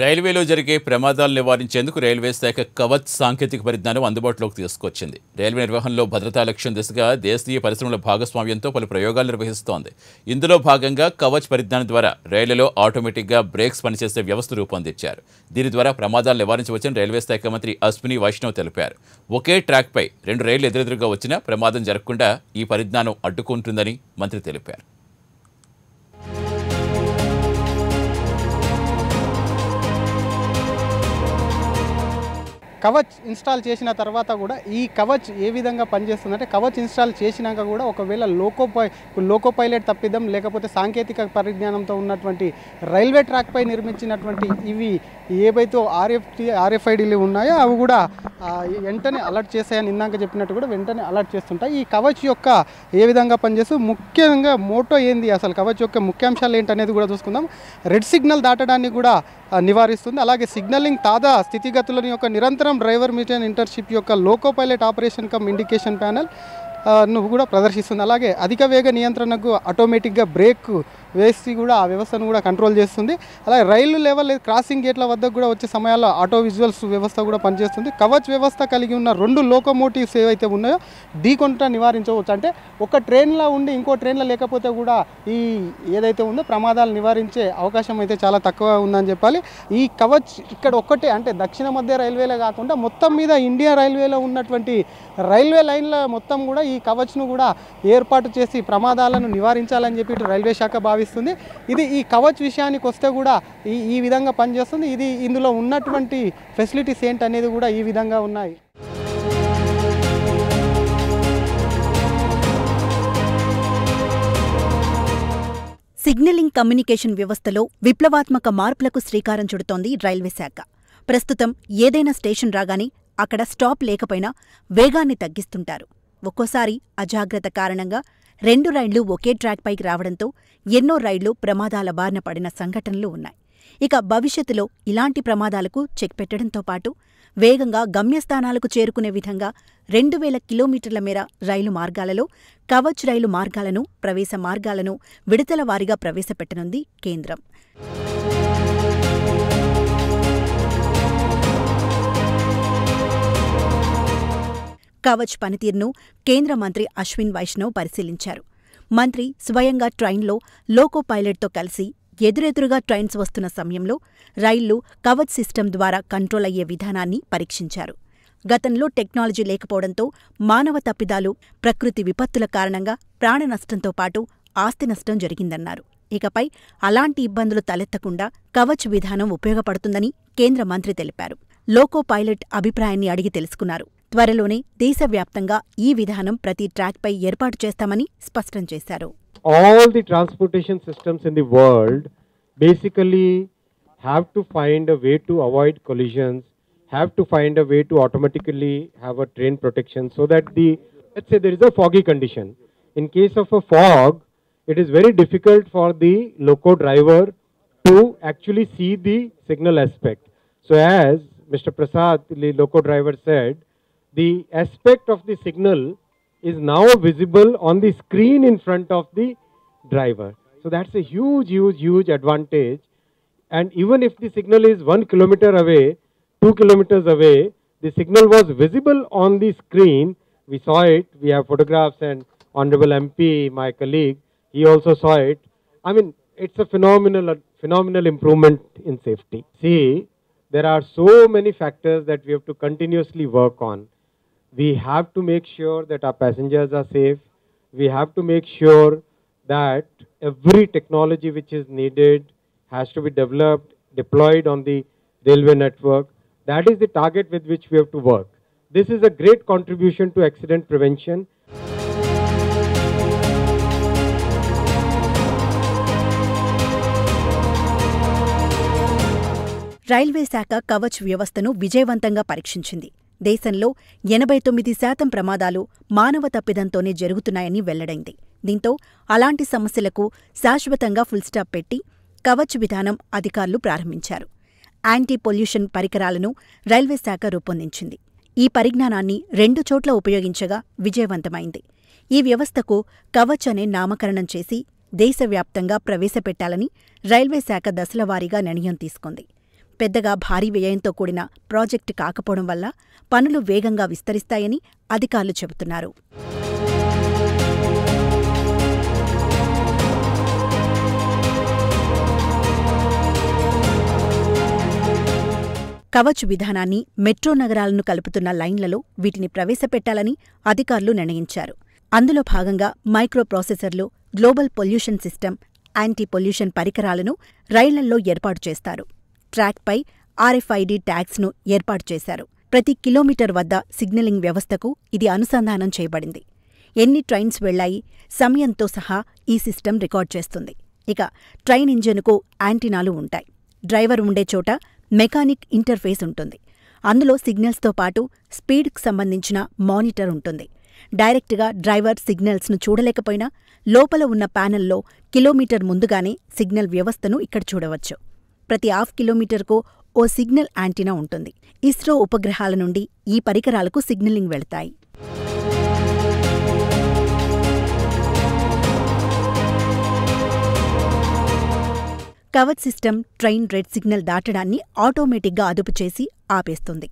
రైల్వేలో జరిగే ప్రమాదాలు నివారించేందుకు రైల్వే శాఖ కవచ్ సాంకేతిక పరిజ్ఞానం అందుబాటులోకి తీసుకొచ్చింది. రైల్వే నిర్వహణలో భద్రతా లక్ష్యం దిశగా దేశీయ పరిశ్రమల భాగస్వామ్యంతో పలు ప్రయోగాలు నిర్వహిస్తోంది. ఇందులో భాగంగా కవచ్ పరిజ్ఞానం ద్వారా రైళ్లలో ఆటోమేటిక్గా బ్రేక్స్ పనిచేసే వ్యవస్థ రూపొందించారు. దీని ద్వారా ప్రమాదాలు నివారించవచ్చని రైల్వే శాఖ మంత్రి అశ్విని వైష్ణవ్ తెలిపారు. ఒకే ట్రాక్పై రెండు రైళ్లు ఎదురెదురుగా వచ్చినా ప్రమాదం జరగకుండా ఈ పరిజ్ఞానం అడ్డుకుంటుందని మంత్రి తెలిపారు. కవచ్ ఇన్స్టాల్ చేసిన తర్వాత కూడా ఈ కవచ్ ఏ విధంగా పనిచేస్తుందంటే, కవచ్ ఇన్స్టాల్ చేసినాక కూడా ఒకవేళ లోకో పైలట్ తప్పిదం లేకపోతే సాంకేతిక పరిజ్ఞానంతో ఉన్నటువంటి రైల్వే ట్రాక్పై నిర్మించినటువంటి ఇవి ఏవైతే ఆర్ఎఫ్ఐడీలు ఉన్నాయో అవి కూడా వెంటనే అలర్ట్ చేస్తాయని ఇందాక చెప్పినట్టు కూడా వెంటనే అలర్ట్ చేస్తుంటాయి. ఈ కవచ్ యొక్క ఏ విధంగా పనిచేస్తూ ముఖ్యంగా మోటో ఏంది, అసలు కవచ్ యొక్క ముఖ్యాంశాలు ఏంటనేది కూడా చూసుకుందాం. రెడ్ సిగ్నల్ దాటడాన్ని కూడా నివారిస్తుంది. అలాగే సిగ్నలింగ్ తాదా స్థితిగతులను యొక్క నిరంతరం డ్రైవర్ మీటన్ ఇంటర్షిప్ యొక్క loco pilot operation cum indication panel నువ్వు కూడా ప్రదర్శిస్తుంది. అలాగే అధిక వేగ నియంత్రణకు ఆటోమేటిక్గా బ్రేక్ వేసి కూడా ఆ వ్యవస్థను కూడా కంట్రోల్ చేస్తుంది. అలాగే రైలు లెవెల్ క్రాసింగ్ గేట్ల వద్దకు కూడా వచ్చే సమయాల్లో ఆటో విజువల్స్ వ్యవస్థ కూడా పనిచేస్తుంది. కవచ్ వ్యవస్థ కలిగి ఉన్న రెండు లోకోమోటివ్స్ ఏవైతే ఉన్నాయో ఢీకొంట నివారించవచ్చు. అంటే ఒక ట్రైన్లో ఉండి ఇంకో ట్రైన్లో లేకపోతే కూడా ఈ ఏదైతే ఉందో ప్రమాదాలు నివారించే అవకాశం అయితే చాలా తక్కువ ఉందని చెప్పాలి. ఈ కవచ్ ఇక్కడ ఒక్కటే అంటే దక్షిణ మధ్య రైల్వేలో కాకుండా మొత్తం మీద ఇండియా రైల్వేలో ఉన్నటువంటి రైల్వే లైన్ల మొత్తం కూడా ఈ కవచ్ను కూడా ఏర్పాటు చేసి ప్రమాదాలను నివారించాలని చెప్పి రైల్వే శాఖ భావిస్తుంది. ఇది ఈ కవచ్ విషయానికి వస్తే కూడా ఈ విధంగా పనిచేస్తుంది. ఇది ఇందులో ఉన్నటువంటి ఫెసిలిటీస్ ఏంటనేది కూడా ఈ విధంగా ఉన్నాయి. సిగ్నలింగ్ కమ్యూనికేషన్ వ్యవస్థలో విప్లవాత్మక మార్పులకు శ్రీకారం చుడుతోంది రైల్వే శాఖ. ప్రస్తుతం ఏదైనా స్టేషన్ రాగానే అక్కడ స్టాప్ లేకపోయినా వేగాన్ని తగ్గిస్తుంటారు. ఒక్కోసారి అజాగ్రత్త కారణంగా రెండు రైళ్లు ఒకే ట్రాక్పైకి రావడంతో ఎన్నో రైళ్లు ప్రమాదాల బారిన పడిన సంఘటనలు ఉన్నాయి. ఇక భవిష్యత్తులో ఇలాంటి ప్రమాదాలకు చెక్ పెట్టడంతో పాటు వేగంగా గమ్యస్థానాలకు చేరుకునే విధంగా 2000 కిలోమీటర్ల మేర రైలు మార్గాలలో కవచ్ రైలు మార్గాలను, ప్రవేశ మార్గాలను విడతల వారీగా ప్రవేశపెట్టనుంది కేంద్రం. కవచ్ పనితీరును కేంద్ర మంత్రి అశ్విన్ వైష్ణవ్ పరిశీలించారు. మంత్రి స్వయంగా ట్రైన్లో లోకో పైలట్తో కలిసి ఎదురెదురుగా ట్రైన్స్ వస్తున్న సమయంలో రైళ్లు కవచ్ సిస్టమ్ ద్వారా కంట్రోల్ అయ్యే విధానాన్ని పరీక్షించారు. గతంలో టెక్నాలజీ లేకపోవడంతో మానవ తప్పిదాలు, ప్రకృతి విపత్తుల కారణంగా ప్రాణ నష్టంతో పాటు ఆస్తి నష్టం జరిగిందన్నారు. ఇకపై అలాంటి ఇబ్బందులు తలెత్తకుండా కవచ్ విధానం ఉపయోగపడుతుందని కేంద్ర మంత్రి తెలిపారు. లోకో పైలట్ అభిప్రాయాన్ని అడిగి తెలుసుకున్నారు. త్వరలోనే దేశవ్యాప్తంగా ఈ విధానం ప్రతి ట్రాక్పై ఏర్పాటు చేస్తామని స్పష్టం చేశారు. All the transportation systems in the world basically have to find a way to avoid collisions, have to find a way to automatically have a train protection so that the, let's say there is a foggy condition. In case of a fog, it is very difficult for the loco driver to actually see the signal aspect. So as Mr. Prasad, the loco driver, said, the aspect of the signal is now visible on the screen in front of the driver. So that's a huge, huge, huge advantage. And even if the signal is 1 kilometer away, 2 kilometers away, the signal was visible on the screen. We saw it. We have photographs, and Honorable MP, my colleague, he also saw it. I mean, it's a phenomenal improvement in safety. See, there are so many factors that we have to continuously work on. We have to make sure that our passengers are safe. We have to make sure that every technology which is needed has to be developed, deployed on the railway network. That is the target with which we have to work. This is a great contribution to accident prevention. Railway శాఖ కవచ్ వ్యవస్థను విజయవంతంగా పరీక్షించింది. దేశంలో 89% ప్రమాదాలు మానవ తప్పిదంతోనే జరుగుతున్నాయని వెల్లడైంది. దీంతో అలాంటి సమస్యలకు శాశ్వతంగా ఫుల్స్టాప్ పెట్టి కవచ్ విధానం అధికారులు ప్రారంభించారు. యాంటీ పొల్యూషన్ పరికరాలను రైల్వే శాఖ రూపొందించింది. ఈ పరిజ్ఞానాన్ని 2 చోట్ల ఉపయోగించగా విజయవంతమైంది. ఈ వ్యవస్థకు కవచ్ అనే నామకరణం చేసి దేశవ్యాప్తంగా ప్రవేశపెట్టాలని రైల్వే శాఖ దశలవారీగా నిర్ణయం తీసుకుంది. పెద్దగా భారీ వ్యయంతో కూడిన ప్రాజెక్టు కాకపోవడం వల్ల పనులు వేగంగా విస్తరిస్తాయని అధికారులు చెబుతున్నారు. కవచ్ విధానాన్ని మెట్రో నగరాలను కలుపుతున్న లైన్లలో వీటిని ప్రవేశపెట్టాలని అధికారులు నిర్ణయించారు. అందులో భాగంగా మైక్రో ప్రాసెసర్లు, global pollution system, anti pollution పరికరాలను రైళ్లల్లో ఏర్పాటు చేస్తారు. ట్రాక్పై RFID ట్యాగ్స్ను ఏర్పాటు చేశారు. ప్రతి కిలోమీటర్ వద్ద సిగ్నలింగ్ వ్యవస్థకు ఇది అనుసంధానం చేయబడింది. ఎన్ని ట్రైన్స్ వెళ్లాయి, సమయంతో సహా ఈ సిస్టమ్ రికార్డ్ చేస్తుంది. ఇక ట్రైన్ ఇంజన్కు యాంటీనాలు ఉంటాయి. డ్రైవర్ ఉండే చోట మెకానిక్ ఇంటర్ఫేస్ ఉంటుంది. అందులో సిగ్నల్స్తో పాటు స్పీడ్కు సంబంధించిన మానిటర్ ఉంటుంది. డైరెక్ట్గా డ్రైవర్ సిగ్నల్స్ను చూడలేకపోయినా లోపల ఉన్న ప్యానెల్లో కిలోమీటర్ ముందుగానే సిగ్నల్ వ్యవస్థను ఇక్కడ చూడవచ్చు. ప్రతి హాఫ్ కిలోమీటర్కు ఓ సిగ్నల్ యాంటీనా ఉంటుంది. ఇస్రో ఉపగ్రహాల నుండి ఈ పరికరాలకు సిగ్నలింగ్ వెళ్తాయి. Kavach system train red signal దాటడాన్ని ఆటోమేటిక్గా అదుపు చేసి ఆపేస్తుంది.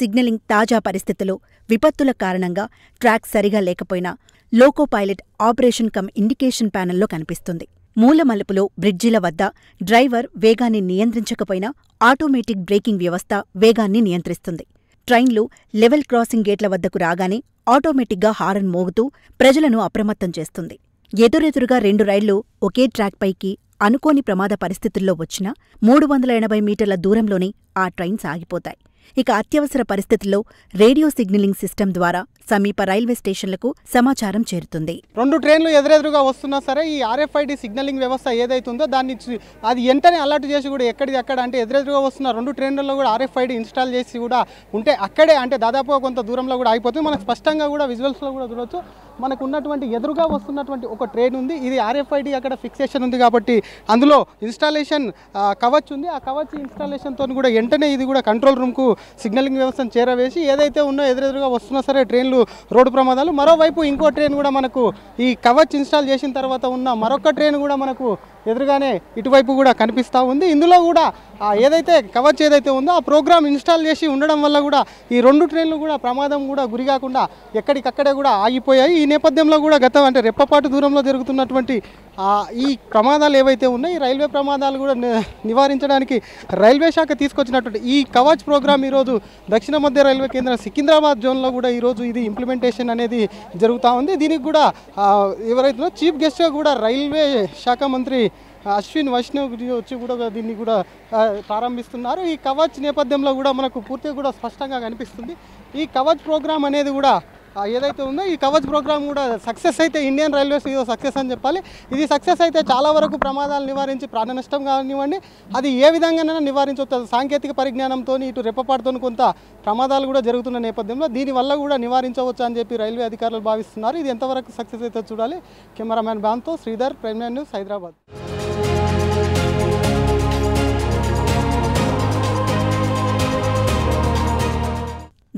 సిగ్నలింగ్ తాజా పరిస్థితుల్లో విపత్తుల కారణంగా ట్రాక్ సరిగా లేకపోయినా loco pilot operation cum indication ప్యానెల్లో కనిపిస్తుంది. మూల మలుపులో, బ్రిడ్జిల వద్ద డ్రైవర్ వేగాన్ని నియంత్రించకపోయినా ఆటోమేటిక్ బ్రేకింగ్ వ్యవస్థ వేగాన్ని నియంత్రిస్తుంది. ట్రైన్లు లెవెల్ క్రాసింగ్ గేట్ల వద్దకు రాగానే ఆటోమేటిక్గా హారన్ మోగుతూ ప్రజలను అప్రమత్తం చేస్తుంది. ఎదురెదురుగా రెండు రైళ్లు ఒకే ట్రాక్పైకి అనుకోని ప్రమాద పరిస్థితుల్లో వచ్చినా 380 మీటర్ల దూరంలోనే ఆ ట్రైన్స్ ఆగిపోతాయి. ఇక అత్యవసర పరిస్థితుల్లో రేడియో సిగ్నలింగ్ సిస్టమ్ ద్వారా సమీప రైల్వే స్టేషన్లకు సమాచారం చేరుతుంది. రెండు ట్రైన్లు ఎదురెదురుగా వస్తున్నా సరే ఈ RFID సిగ్నలింగ్ వ్యవస్థ ఏదైతుందో దాన్ని అది వెంటనే అలర్ట్ చేసి కూడా ఎక్కడిది అక్కడ అంటే ఎదురెదురుగా వస్తున్న రెండు ట్రైన్లలో కూడా RFID ఇన్స్టాల్ చేసి కూడా ఉంటే అక్కడే అంటే దాదాపు కొంత దూరంలో కూడా అయిపోతుంది. మనకు స్పష్టంగా కూడా విజువల్స్లో కూడా చూడవచ్చు. మనకు ఉన్నటువంటి ఎదురుగా వస్తున్నటువంటి ఒక ట్రైన్ ఉంది, ఇది RFID అక్కడ ఫిక్సేషన్ ఉంది కాబట్టి అందులో ఇన్స్టాలేషన్ కవచ్ ఉంది. ఆ కవచ్ ఇన్స్టాలేషన్తో కూడా వెంటనే ఇది కూడా కంట్రోల్ రూమ్కు సిగ్నలింగ్ వ్యవస్థను చేరవేసి ఏదైతే ఉన్నో ఎదురెదురుగా వస్తున్నా సరే ట్రైన్లు రోడ్డు ప్రమాదాలు. మరోవైపు ఇంకో ట్రైన్ కూడా మనకు ఈ కవచ్ ఇన్స్టాల్ చేసిన తర్వాత ఉన్న మరొక ట్రైన్ కూడా మనకు ఎదురుగానే ఇటువైపు కూడా కనిపిస్తూ ఉంది. ఇందులో కూడా ఏదైతే కవచ్ ఏదైతే ఉందో ఆ ప్రోగ్రామ్ ఇన్స్టాల్ చేసి ఉండడం వల్ల కూడా ఈ రెండు ట్రైన్లు కూడా ప్రమాదం కూడా గురికాకుండా ఎక్కడికక్కడే కూడా ఆగిపోయాయి. ఈ నేపథ్యంలో కూడా గతం అంటే రెప్పపాటు దూరంలో జరుగుతున్నటువంటి ఈ ప్రమాదాలు ఏవైతే ఉన్నాయో ఈ రైల్వే ప్రమాదాలు కూడా నివారించడానికి రైల్వే శాఖ తీసుకొచ్చినటువంటి ఈ కవచ్ ప్రోగ్రామ్ ఈరోజు దక్షిణ మధ్య రైల్వే కేంద్రం సికింద్రాబాద్ జోన్లో కూడా ఈరోజు ఇది ఇంప్లిమెంటేషన్ అనేది జరుగుతూ ఉంది. దీనికి కూడా ఎవరైతే చీఫ్ గెస్ట్గా కూడా రైల్వే శాఖ మంత్రి అశ్విన్ వైష్ణవ్ వచ్చి కూడా దీన్ని కూడా ప్రారంభిస్తున్నారు. ఈ కవచ్ నేపథ్యంలో కూడా మనకు పూర్తిగా కూడా స్పష్టంగా కనిపిస్తుంది. ఈ కవచ్ ప్రోగ్రామ్ అనేది కూడా ఏదైతే ఉందో ఈ కవచ్ ప్రోగ్రామ్ కూడా సక్సెస్ అయితే ఇండియన్ రైల్వేస్ ఇది సక్సెస్ అని చెప్పాలి. ఇది సక్సెస్ అయితే చాలా వరకు ప్రమాదాలు నివారించి ప్రాణ నష్టం కానివ్వండి, అది ఏ విధంగానైనా నివారించవచ్చు. సాంకేతిక పరిజ్ఞానంతో ఇటు రెప్పపాటుతో కొంత ప్రమాదాలు కూడా జరుగుతున్న నేపథ్యంలో దీనివల్ల కూడా నివారించవచ్చు అని చెప్పి రైల్వే అధికారులు భావిస్తున్నారు. ఇది ఎంతవరకు సక్సెస్ అయితే చూడాలి. కెమెరామ్యాన్ బామ్తో శ్రీధర్, ప్రైమ్ న్యూస్, హైదరాబాద్.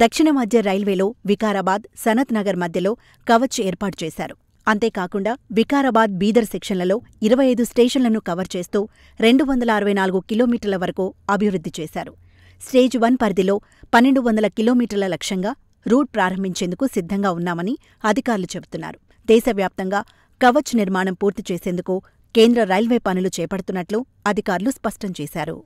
దక్షిణ మధ్య రైల్వేలో వికారాబాద్, సనత్ నగర్ మధ్యలో కవచ్ ఏర్పాటు చేశారు. అంతేకాకుండా వికారాబాద్, బీదర్ సెక్షన్లలో 25 స్టేషన్లను కవర్ చేస్తూ 264 కిలోమీటర్ల వరకు అభివృద్ధి చేశారు. స్టేజ్ 1 పరిధిలో 1200 కిలోమీటర్ల లక్ష్యంగా రూట్ ప్రారంభించేందుకు సిద్ధంగా ఉన్నామని అధికారులు చెబుతున్నారు. దేశవ్యాప్తంగా కవచ్ నిర్మాణం పూర్తి చేసేందుకు కేంద్ర రైల్వే పనులు చేపడుతున్నట్లు అధికారులు స్పష్టం చేశారు.